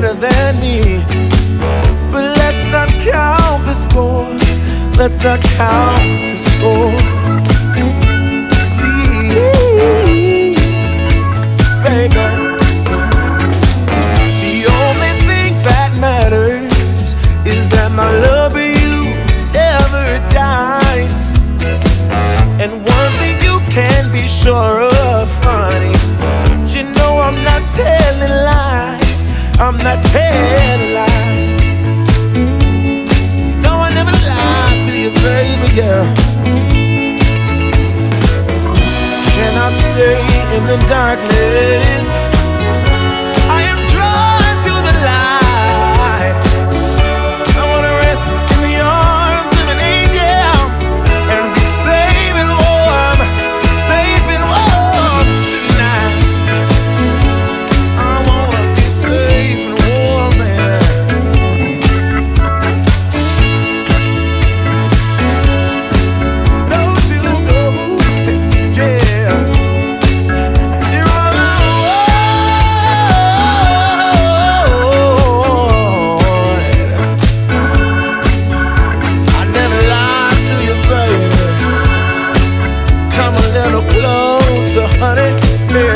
better than me. But let's not count the score, let's not count the score. Baby, the only thing that matters is that my love for you never dies. And one thing you can be sure of, honey, you know I'm not telling lies, I'm not telling lies. No, I never lied to you, baby girl. Can I stay in the darkness? I am drawn to the light. I wanna rest in the arms of an angel and be safe and warm tonight. I wanna be safe and warm, baby. Don't you go, yeah. Clear.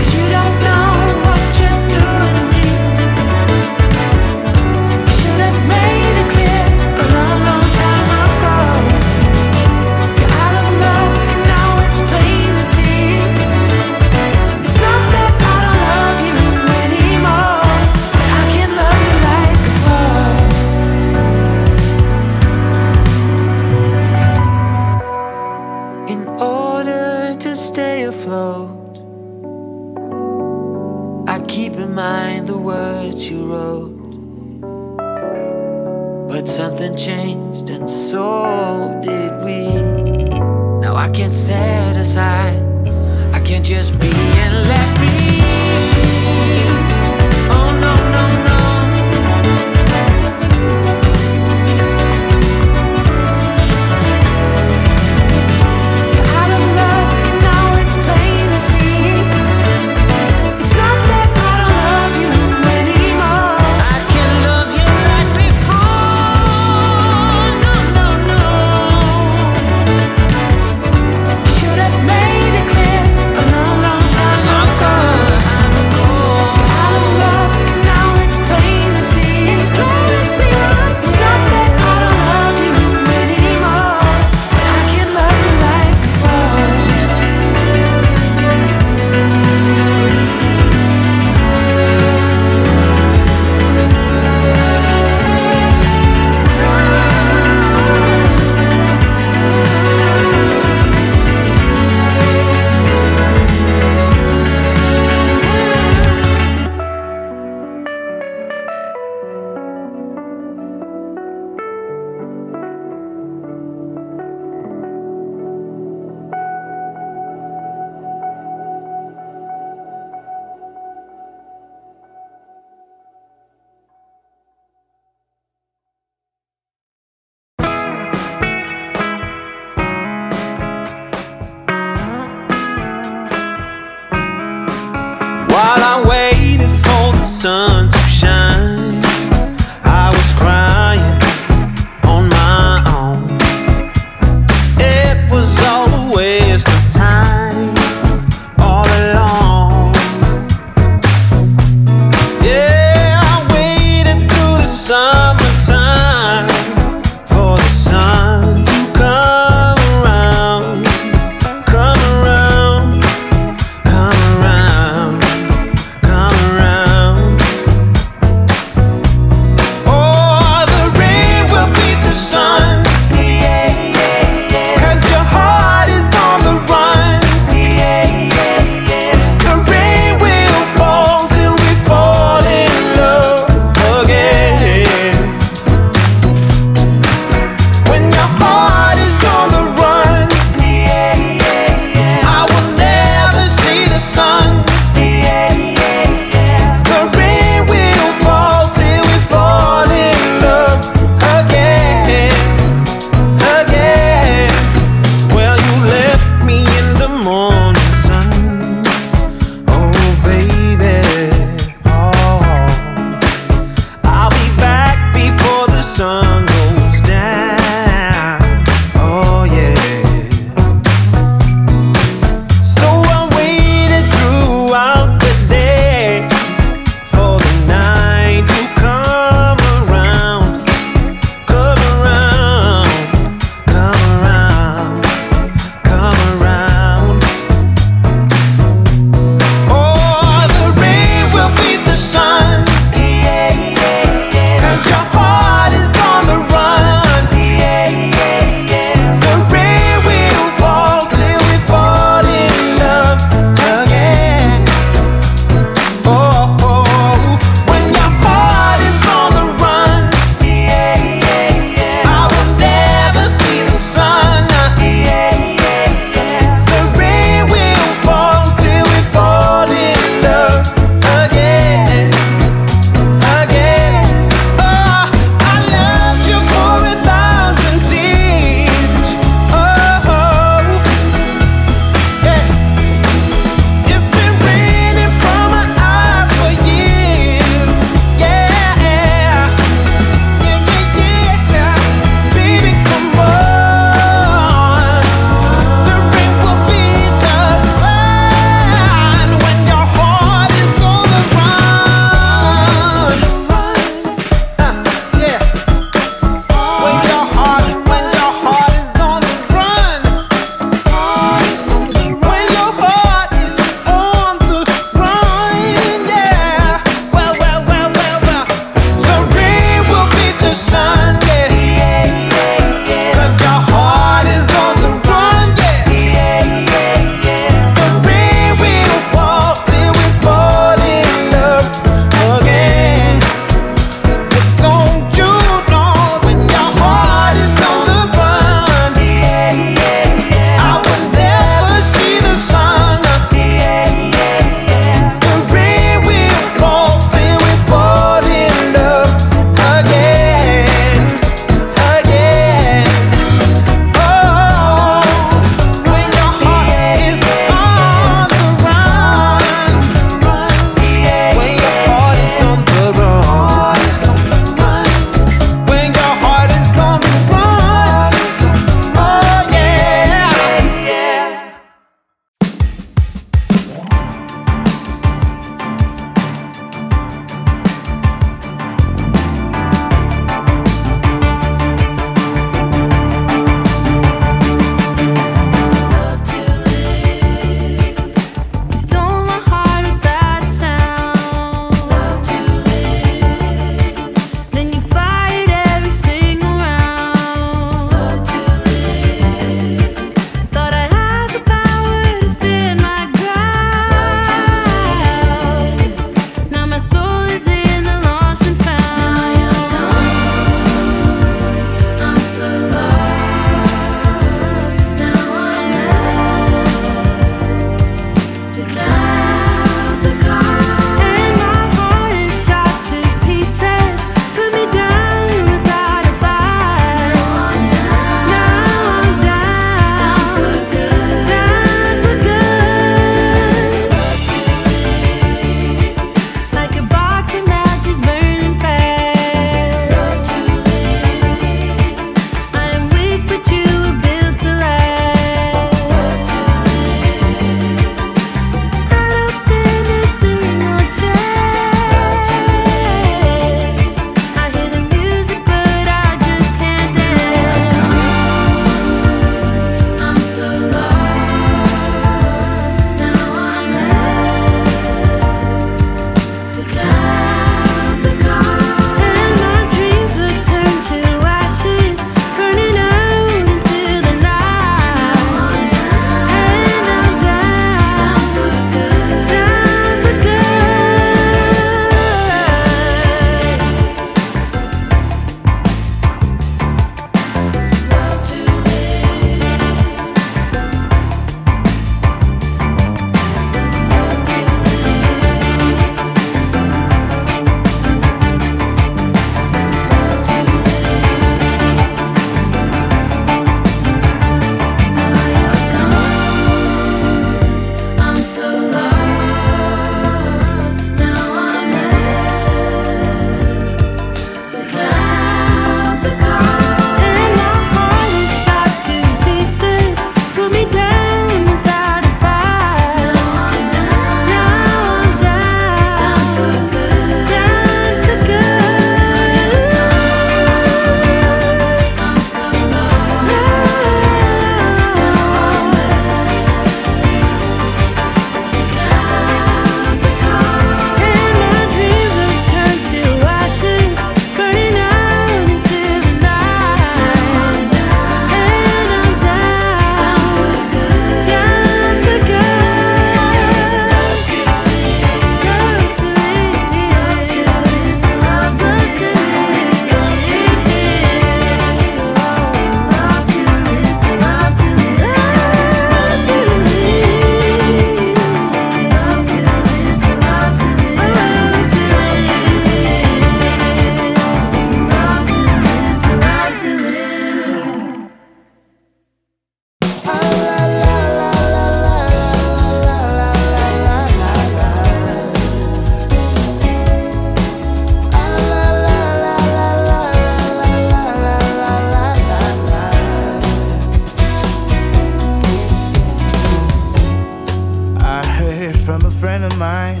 friend of mine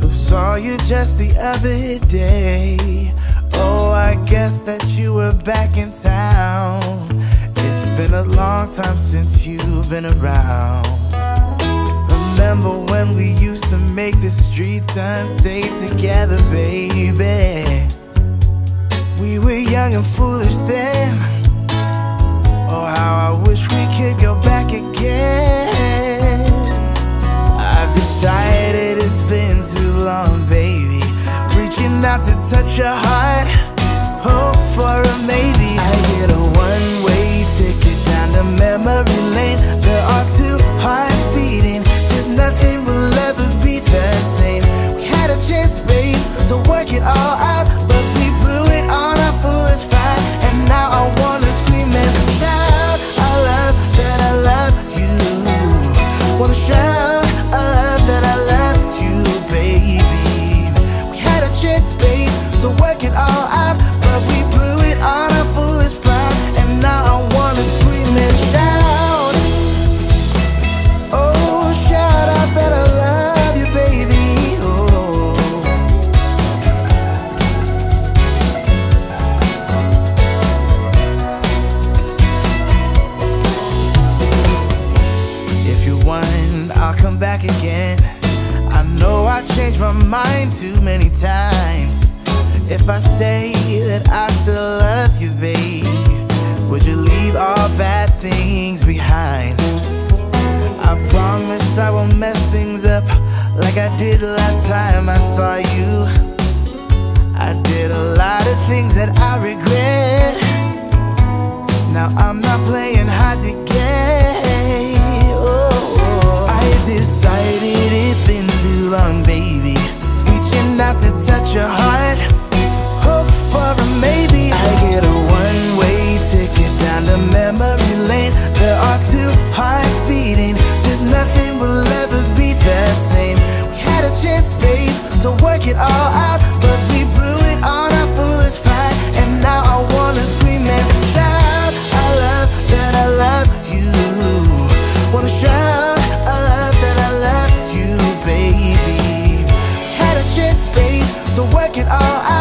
who saw you just the other day. Oh, I guess that you were back in town. It's been a long time since you've been around. Remember when we used to make the streets unsafe together, baby? We were young and foolish then. Oh, how I wish we could go back again. I've decided it's been too long, baby, reaching out to touch your heart, hope for a maybe. I get a one-way ticket down the memory lane. There are two hearts beating, just nothing will ever be the same. We had a chance, babe, to work it all out, but we blew it on our foolish pride. And now I wanna scream and shout, I love that I love you. Wanna shout, to work it all out, but we blew it on a foolish pride. And now I wanna scream and shout, oh, shout out that I love you, baby, oh. If you want, I'll come back again. I know I changed my mind too many times. If I say that I still love you, babe, would you leave all bad things behind? I promise I won't mess things up like I did last time I saw you. I did a lot of things that I regret. Now I'm not playing hide to get. Oh, I decided it's been too long, baby, reaching out to touch your heart, hope for a maybe. I get a one-way ticket down the memory lane. There are two hearts beating, just nothing will ever be the same. We had a chance, babe, to work it all out, but we blew it on our foolish pride. And now I wanna scream and shout, I love that I love you. Wanna shout, I love that I love you, baby. We had a chance, babe, to work it all out,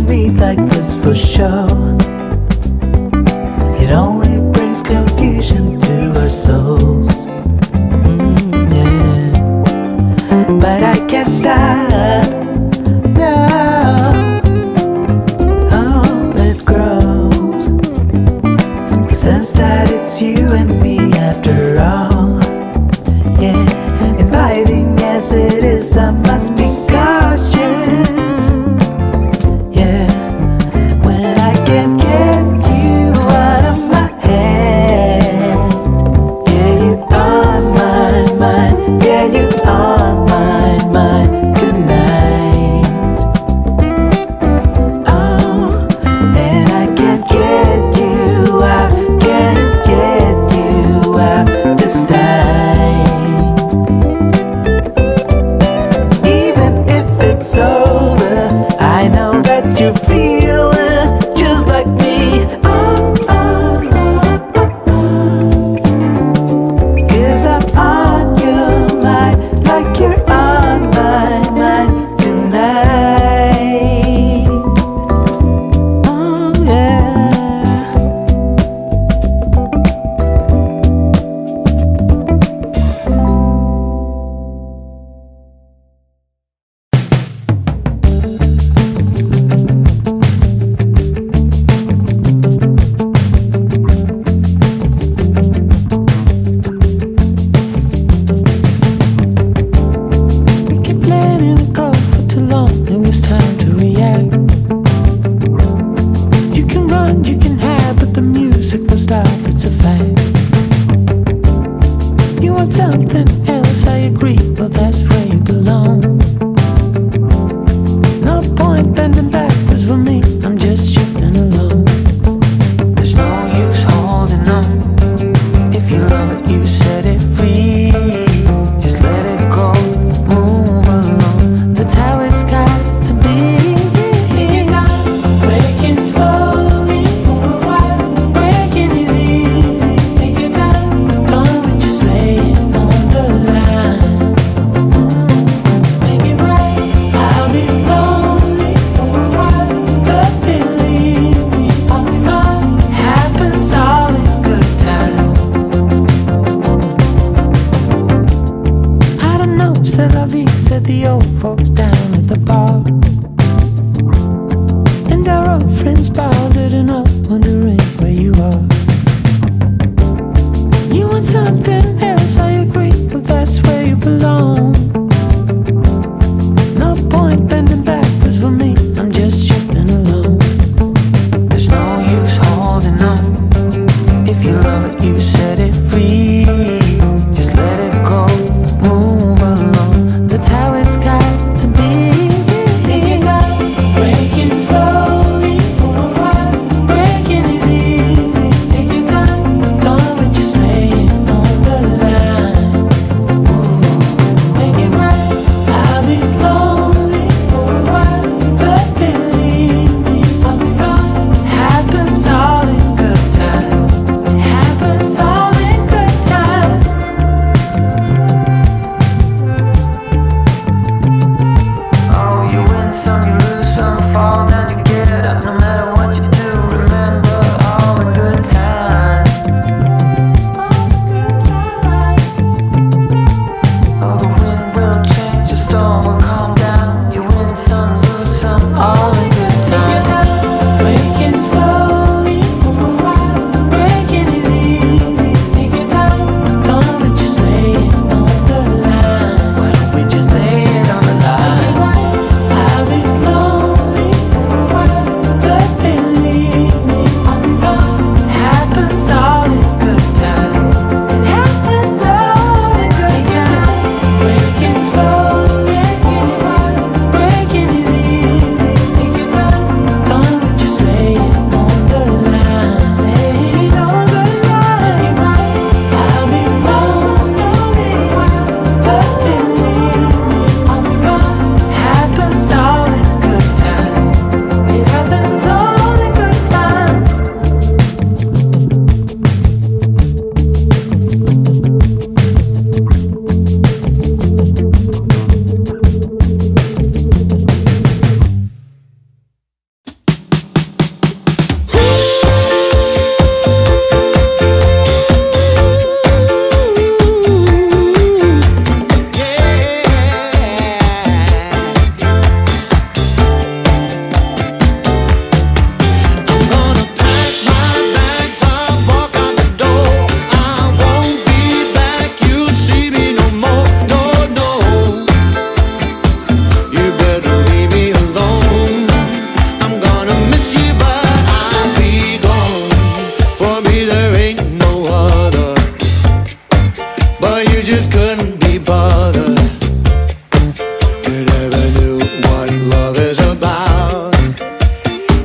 at me like this for show. It only brings confusion to our souls. Yeah. But I can't stop, no. Oh, it grows. The sense that it's you and me after all. Yeah, inviting as it is, I must be cautious.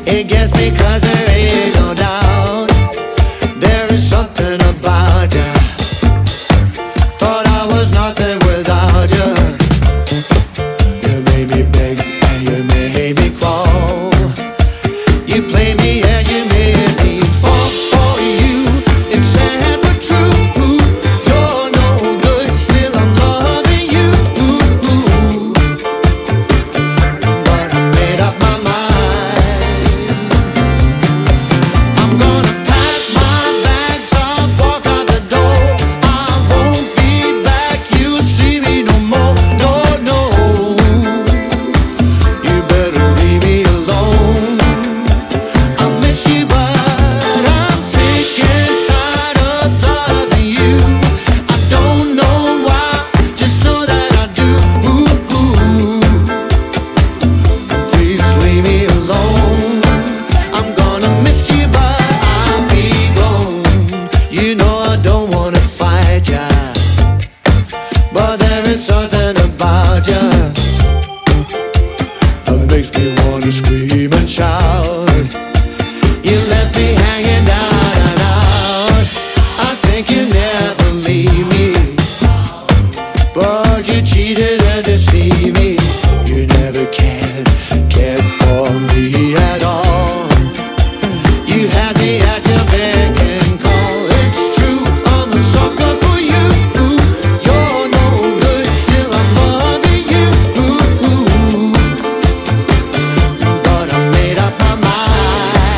It gets me 'cause there is no doubt, there is something about ya. Thought I was nothing without ya. You made me beg and you made me crawl. You played me and you made me fall for you. It's sad but true. You're no good, still I'm loving you. But I made up my mind. I'm gonna pack my bags, I'll walk out the door. I won't be back, you'll see me no more. No, no, you better leave me alone. I miss you, but I'm sick and tired of loving you. I don't know why, just know that I do. Please leave me alone. I'm gonna miss you, but I'll be gone. You know I don't wanna fight ya, but there is something about ya that makes me wanna scream and shout. You left me hanging down and out. I think you never leave me, but you cheated and deceived me. You never can care for me at all. You had me at your beck and call. It's true, I'm a sucker for you. You're no good, still I'm loving you. But I made up my mind.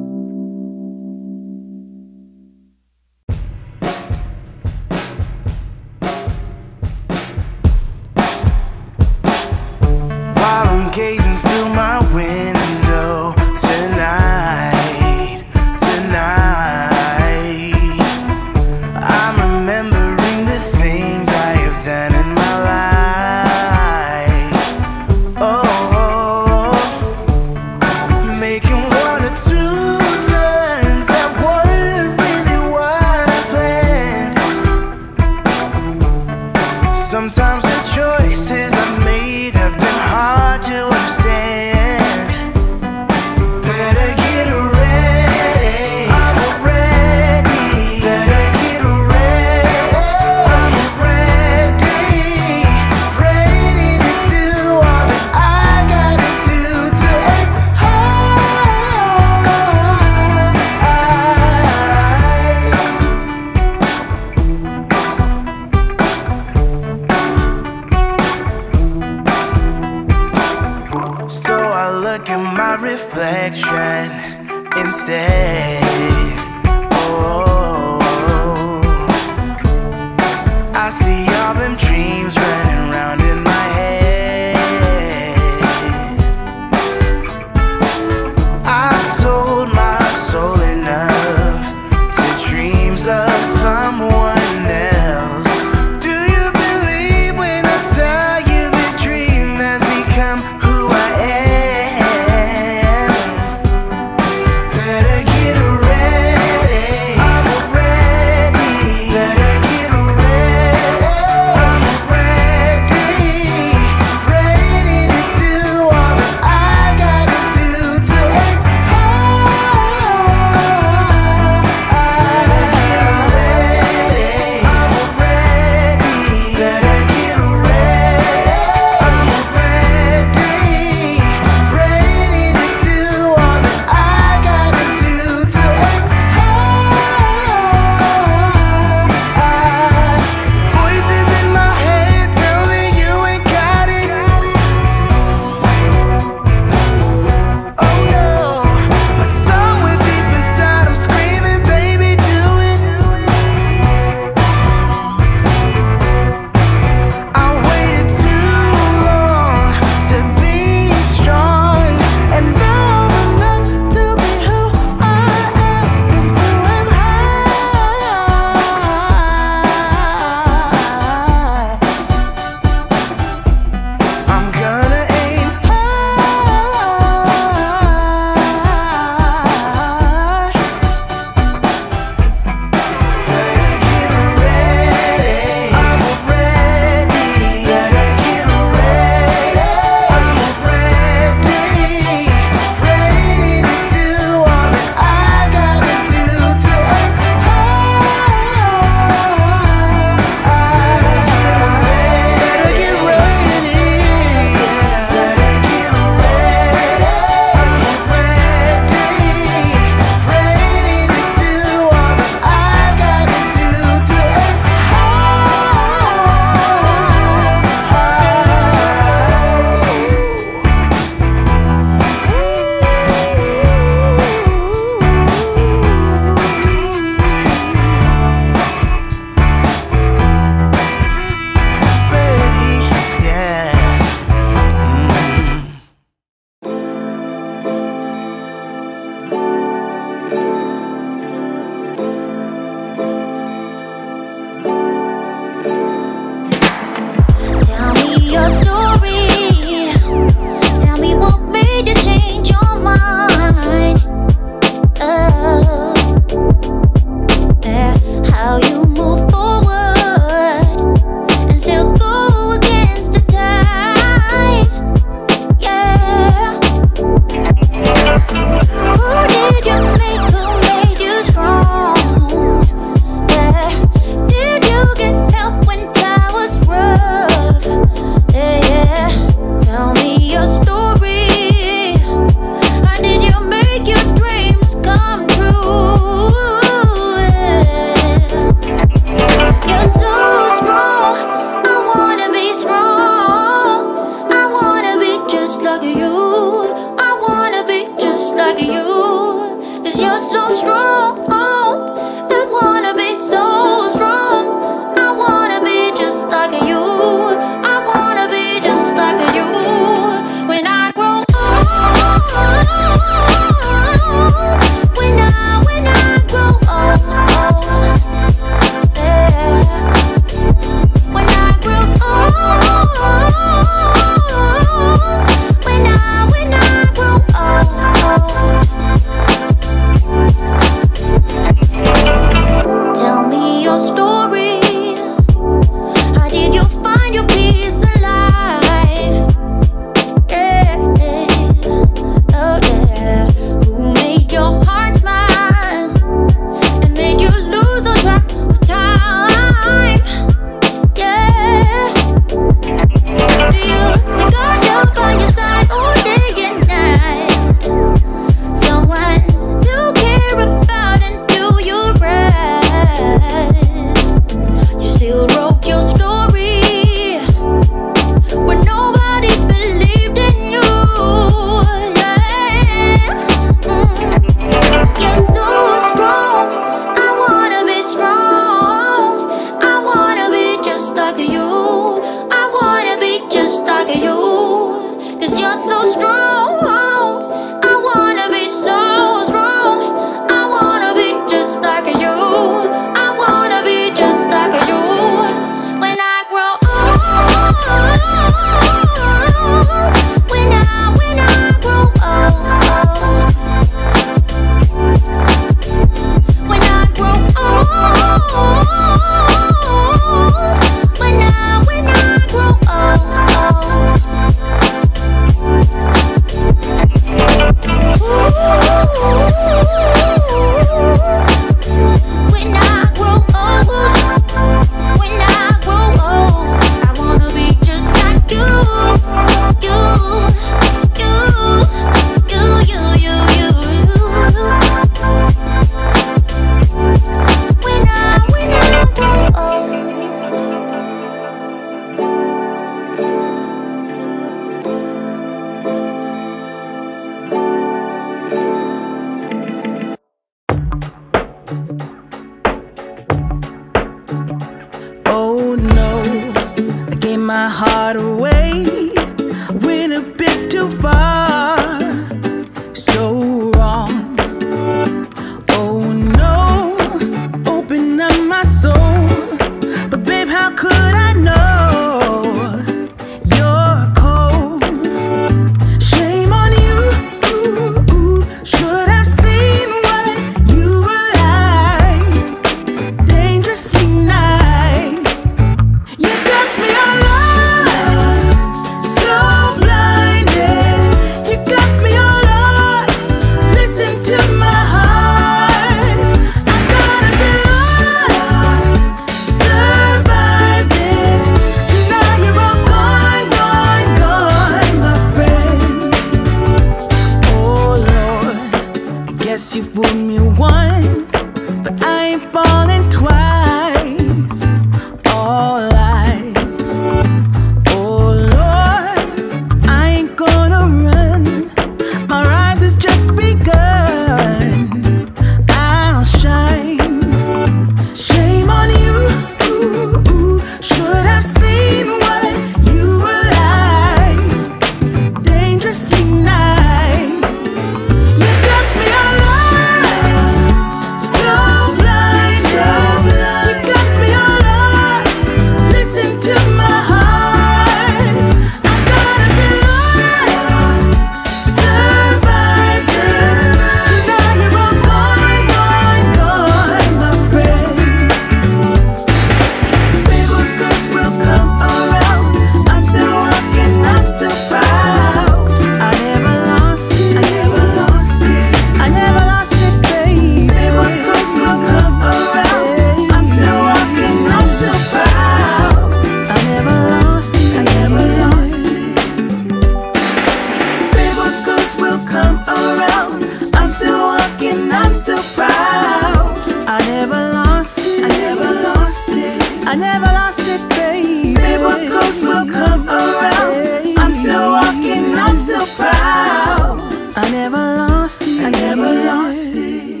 I never lost it, baby. Miracles will come around. I'm still walking, I'm still proud. I never lost it, I never lost it.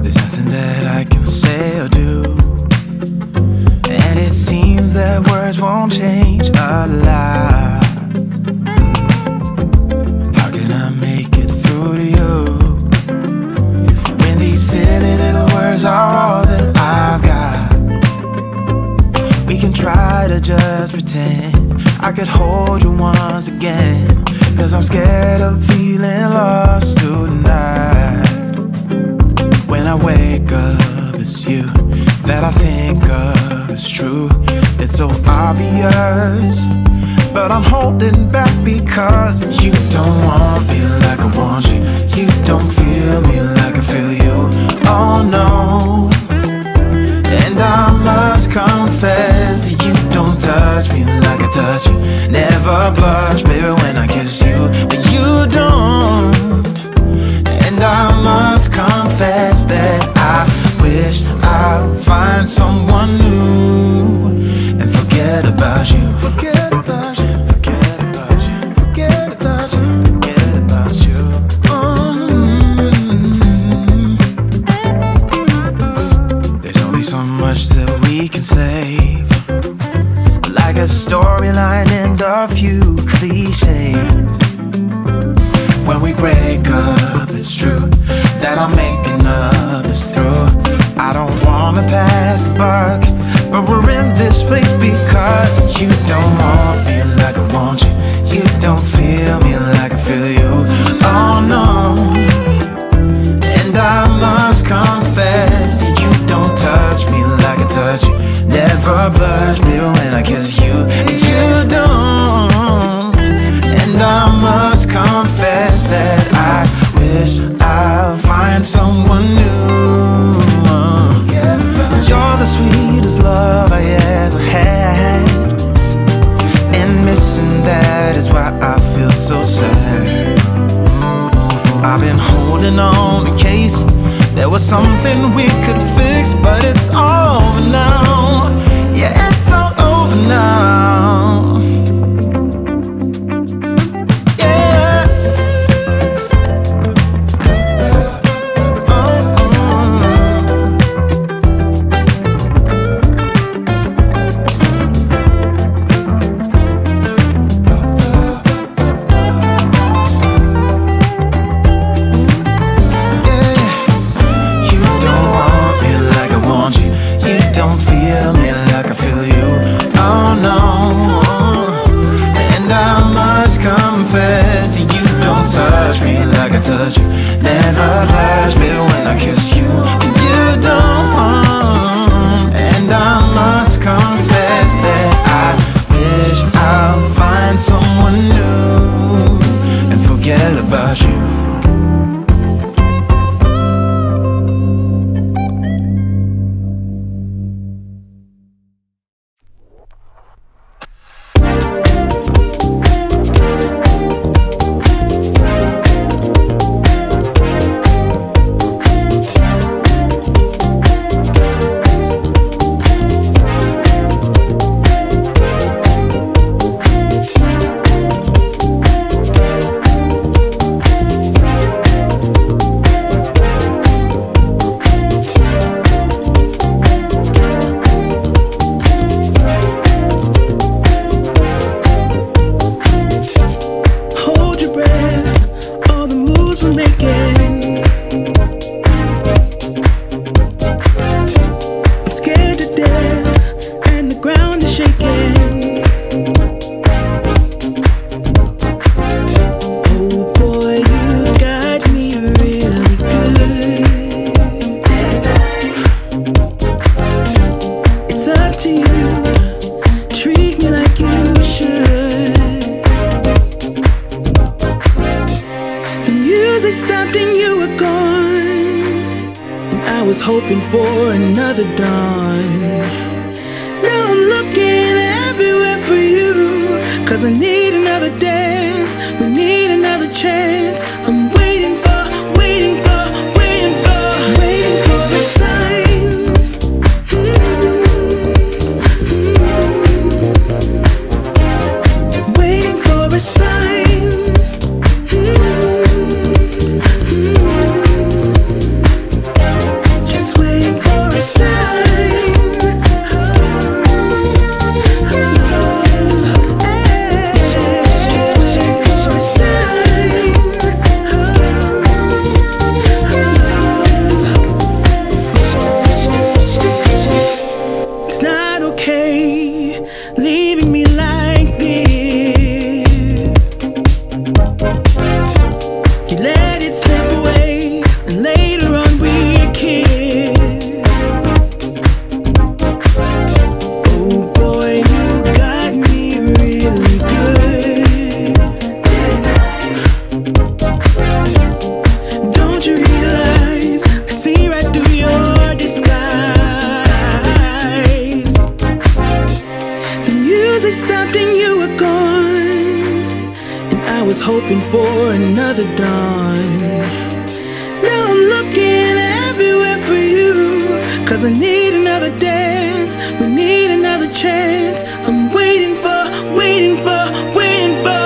There's nothing that I can say or do, and it seems that words won't change our lives. How can I make it through to you when these silly little words are all that I've got? We can try to just pretend I could hold you once again, 'cause I'm scared of feeling lost tonight. When I wake up, it's you that I think of, it's true. It's so obvious, but I'm holding back because you don't want me like I want you. You don't feel me like I feel you. Oh no. And I must confess that you don't touch me like I touch you. Never blush, baby, when I kiss you, but you don't. And I must confess that I wish I'd find someone new and forget about you. Forget about you, forget about you, forget about you, forget about you. There's only so much that we can save, like a storyline and a few cliches. When we break up, it's true that I'm making up is through. I don't wanna pass the buck, but we're in this place because you don't want me like I want you. You don't feel me like I feel you. Oh no. And I must confess that you don't touch me like I touch you. Never blush, baby, when I kiss you. And you don't. And I must confess that I wish I'd find someone new. You're the sweetest love I ever had, and missing that is why I feel so sad. I've been holding on in case there was something we could fix, but it's all over now. Yeah, it's all over now. missed out, then you were gone, and I was hoping for another dawn. Now I'm looking everywhere for you, 'cause I need another dance, we need another chance. I'm waiting for, waiting for, waiting for.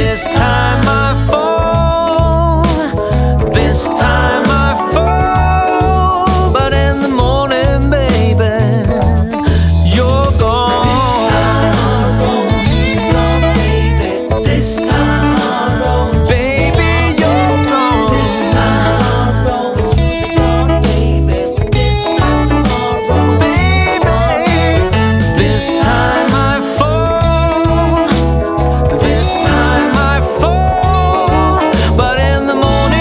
This time I fall, but in the morning, baby.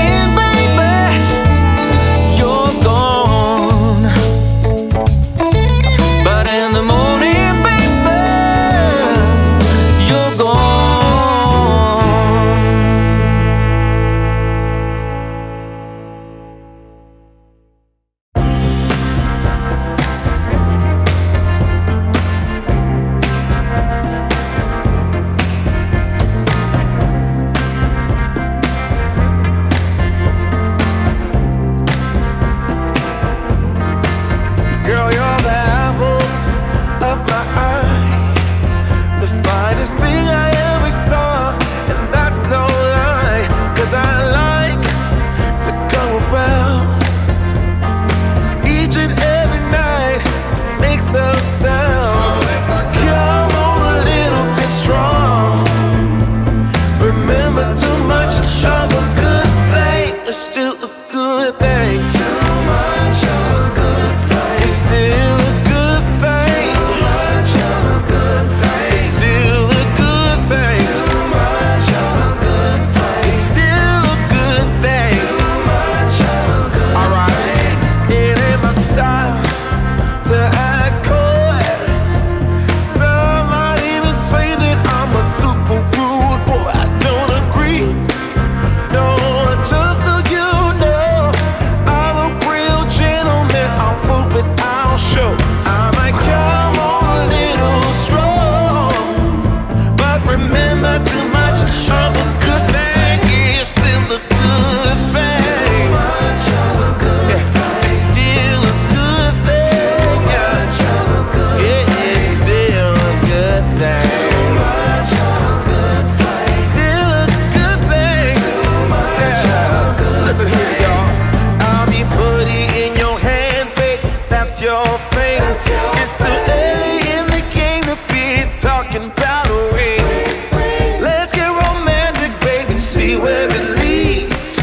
still a good thing. Too much of a good thing. It's still a good thing. Too much of a good thing. It's still a good thing. Too much of a good thing. It's still a good thing. Too much of a good thing. Alright, it ain't my style to act cold. Some might even say that I'm a super rude boy. I don't agree. No. Just so you know, I'm a real gentleman. I'll prove it, I'll show. I might come on a little strong, but remember too much of a good thing is still a good thing. Too much of a good thing. It's still a good thing. Too much of a good thing. It's still a good thing. Too much of a good thing. Still a good thing. Too much. Listen here, y'all. I'll be putting in your hand, babe. That's your thing. It's too early in the game to be talking about a ring. Let's get romantic, babe, and see where it leads.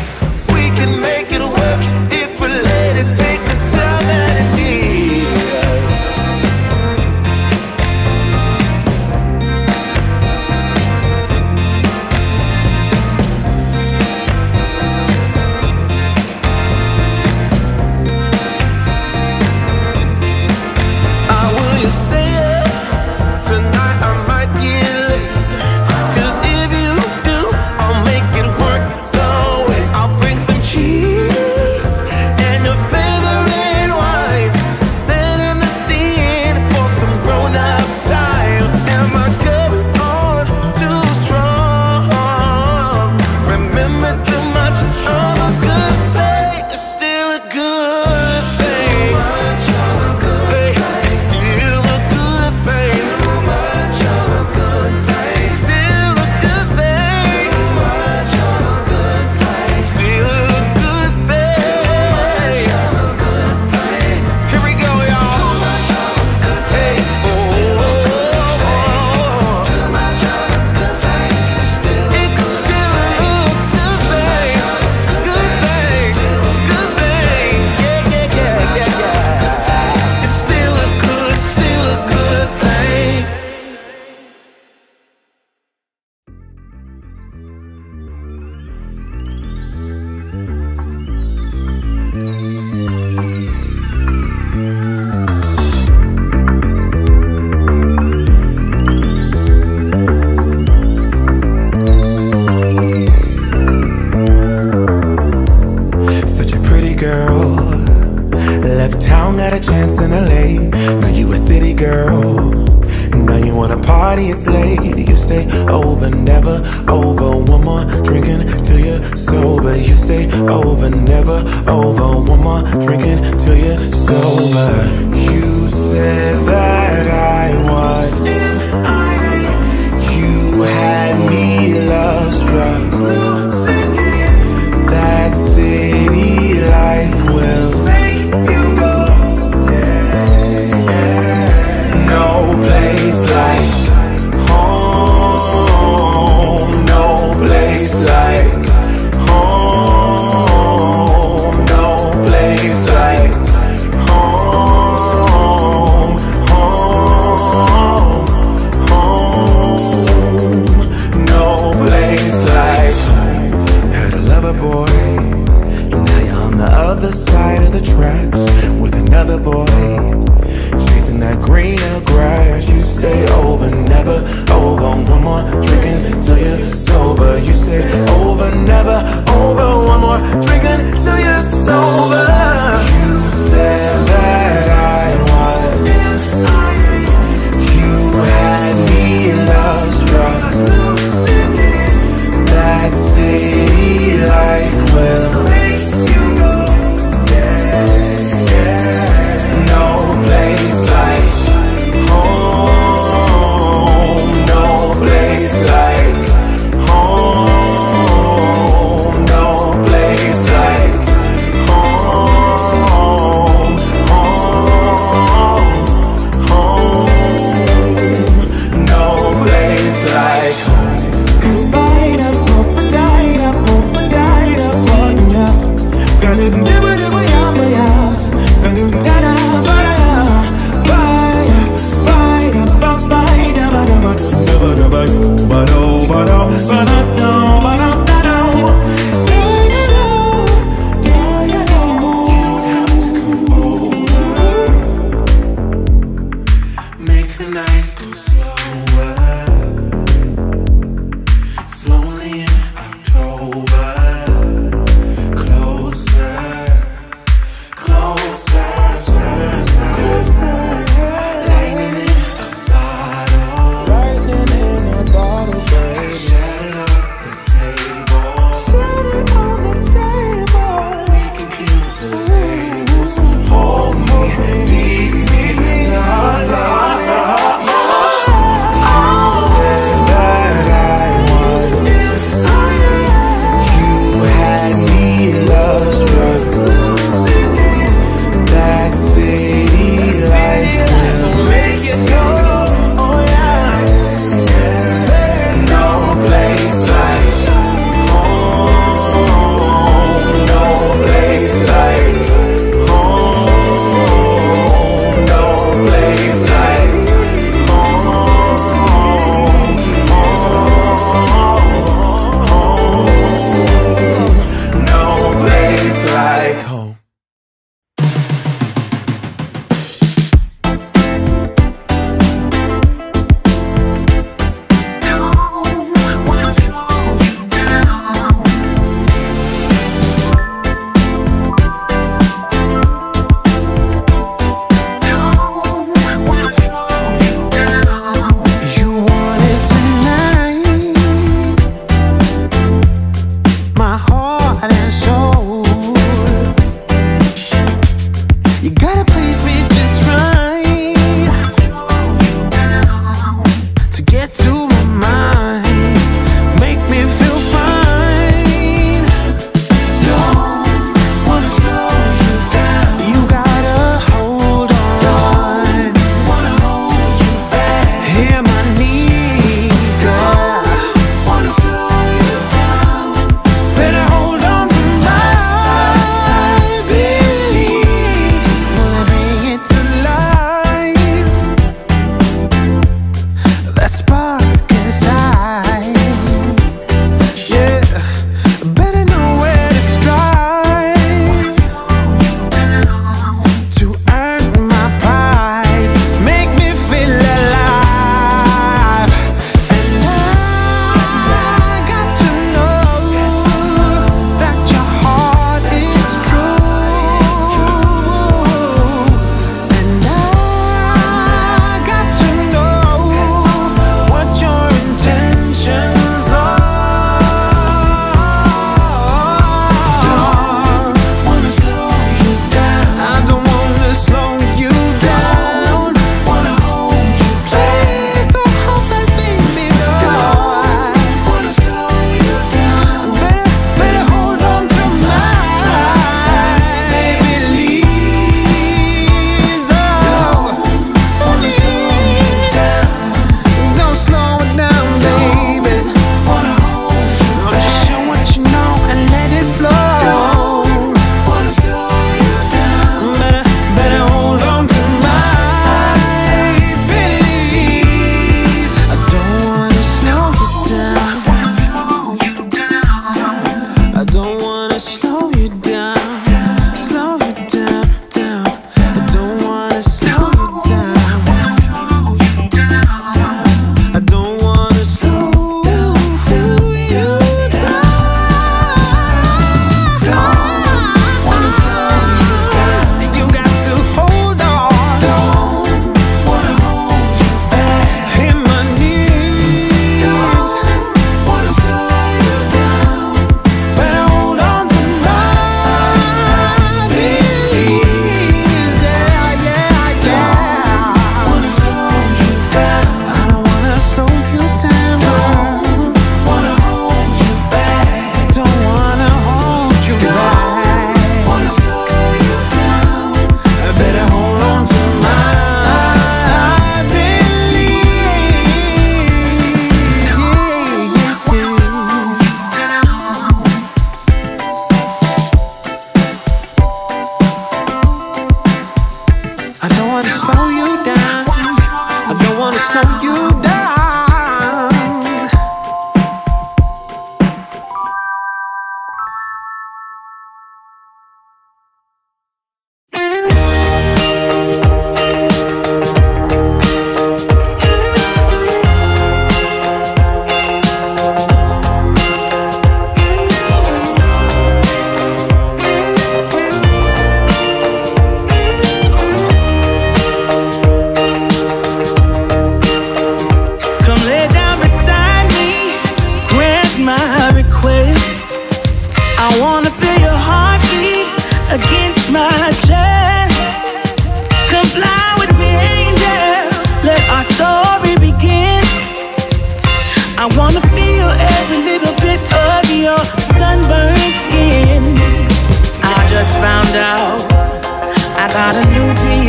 We can make it work if we let it take the time that it like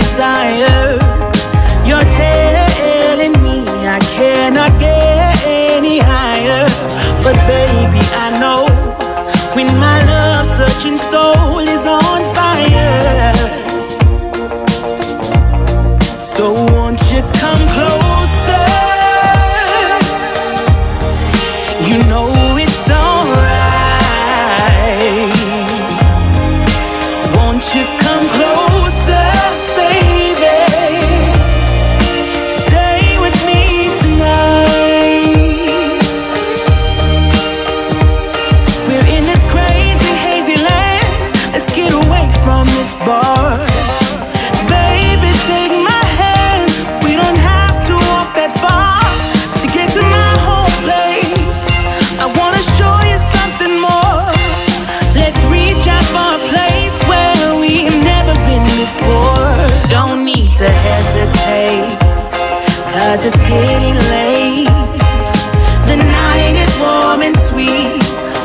desire. You're telling me I cannot get any higher. But baby, I know when my love searching soul is on fire. So won't you come closer? You know it's alright. Won't you come closer, baby? Stay with me tonight. We're in this crazy, hazy land. Let's get away from this bar. Baby, take my hand. We don't have to walk that far to get to my home place. I wanna show you something more. Let's reach out for a place where don't need to hesitate, 'cause it's getting late. The night is warm and sweet.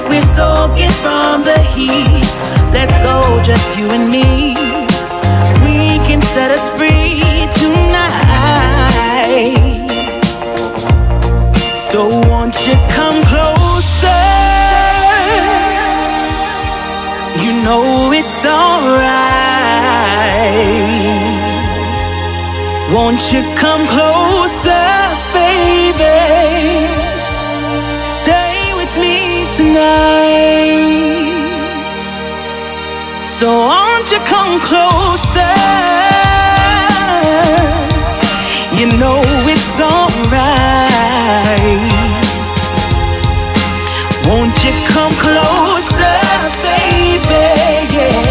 We're soaking from the heat. Let's go, just you and me. We can set us free tonight. So won't you come closer? You know it's alright. Won't you come closer, baby? Stay with me tonight. So won't you come closer? You know it's alright. Won't you come closer, baby? Yeah.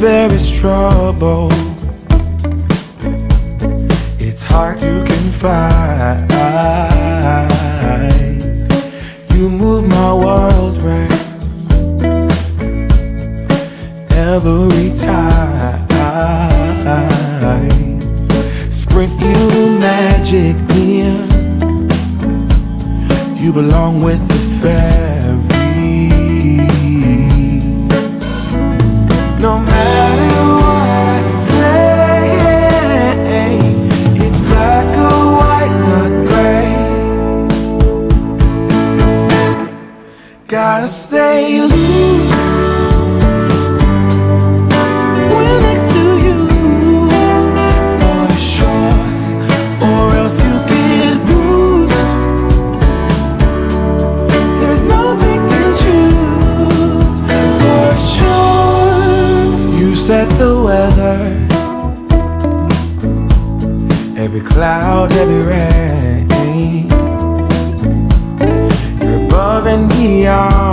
there is trouble, it's hard to confide. You move my world round every time. Sprint you magic near, you belong with the fairies. No matter what I say, it's black or white, not gray. Gotta stay loose when next to you, for sure, or else you get bruised. There's no pick and choose, for sure. You set the weather, every cloud, every rain. You're above and beyond.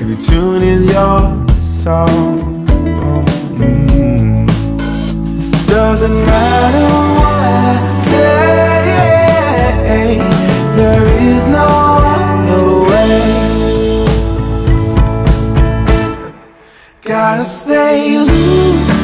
Every tune is your song. Doesn't matter what I say, there is no other way. Gotta stay loose.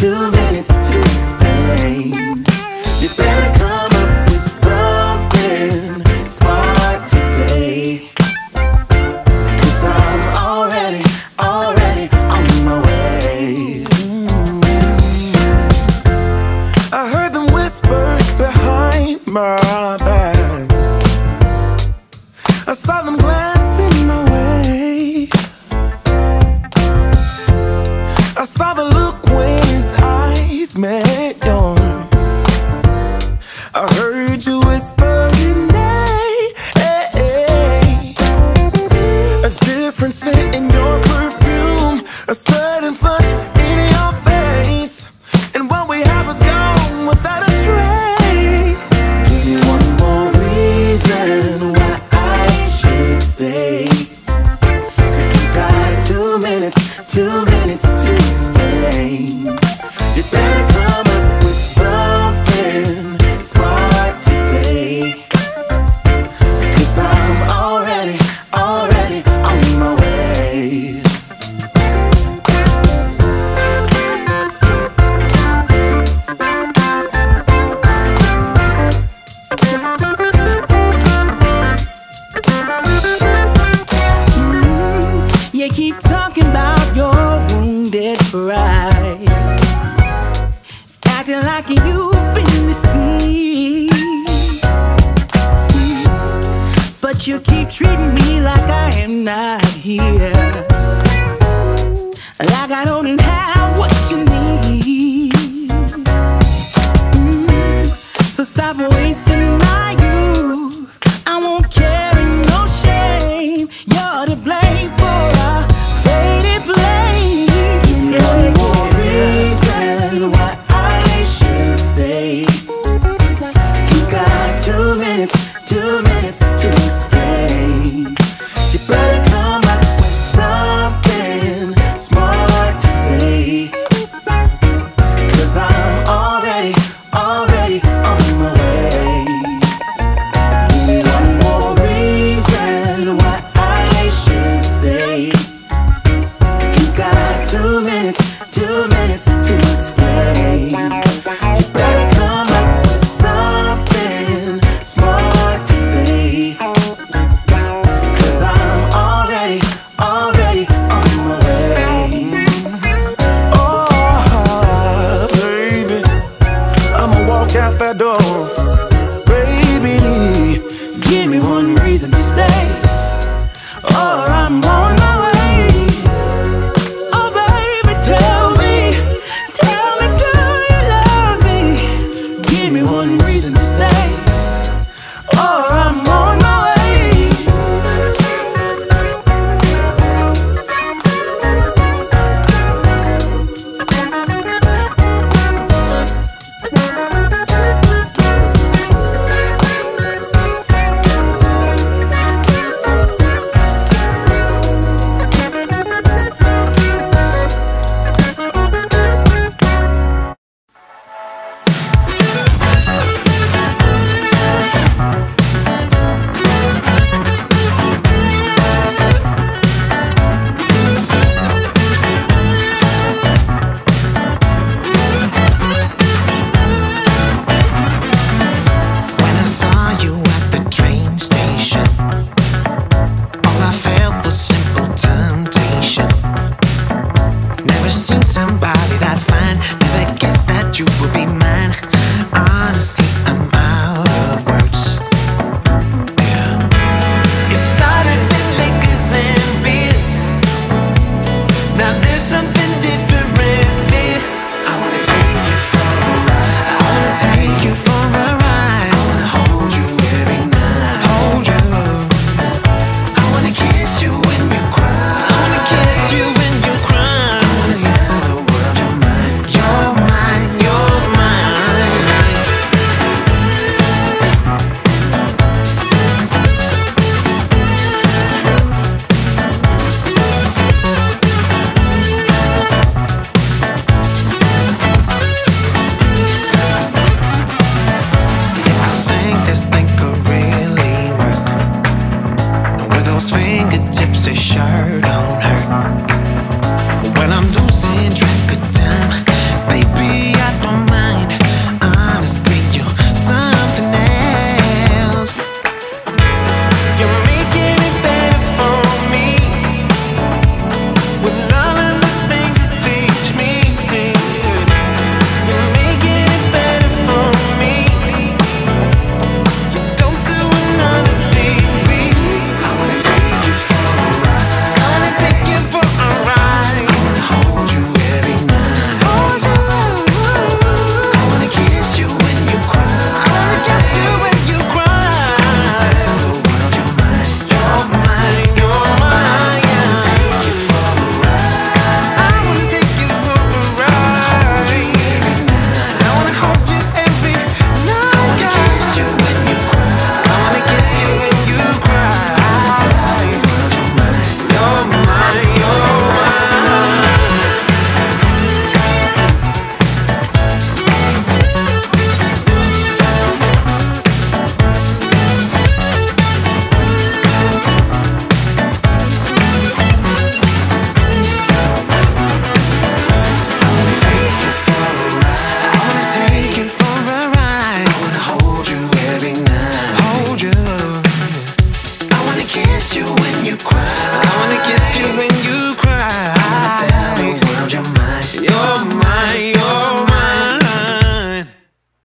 2 minutes to explain. You better come up with something smart to say, 'cause I'm already on my way. I heard them whisper behind my back, I saw them glancing my way, I saw the look when his eyes met yours. I heard you whisper his name, a different scent in your perfume, a sudden flush in your face, and what we had was gone without a trace. Give me one more reason why I should stay, 'cause you got 2 minutes, 2 minutes to explain. You better come up with something smart to say, 'cause I'm already on my way. You keep talking about your wounded pride, acting like you've been deceived, but you keep treating me like I am not here, like I don't even have what you need. So stop wasting my youth, I won't carry no shame. You're to blame for a faded flame. Give me one more reason why I should stay. You got 2 minutes, 2 minutes to explain. You better come up with something smart to say, 'cause I'm already on my way. Give me one more reason why I should stay, 'cause you got 2 minutes, 2 minutes to explain.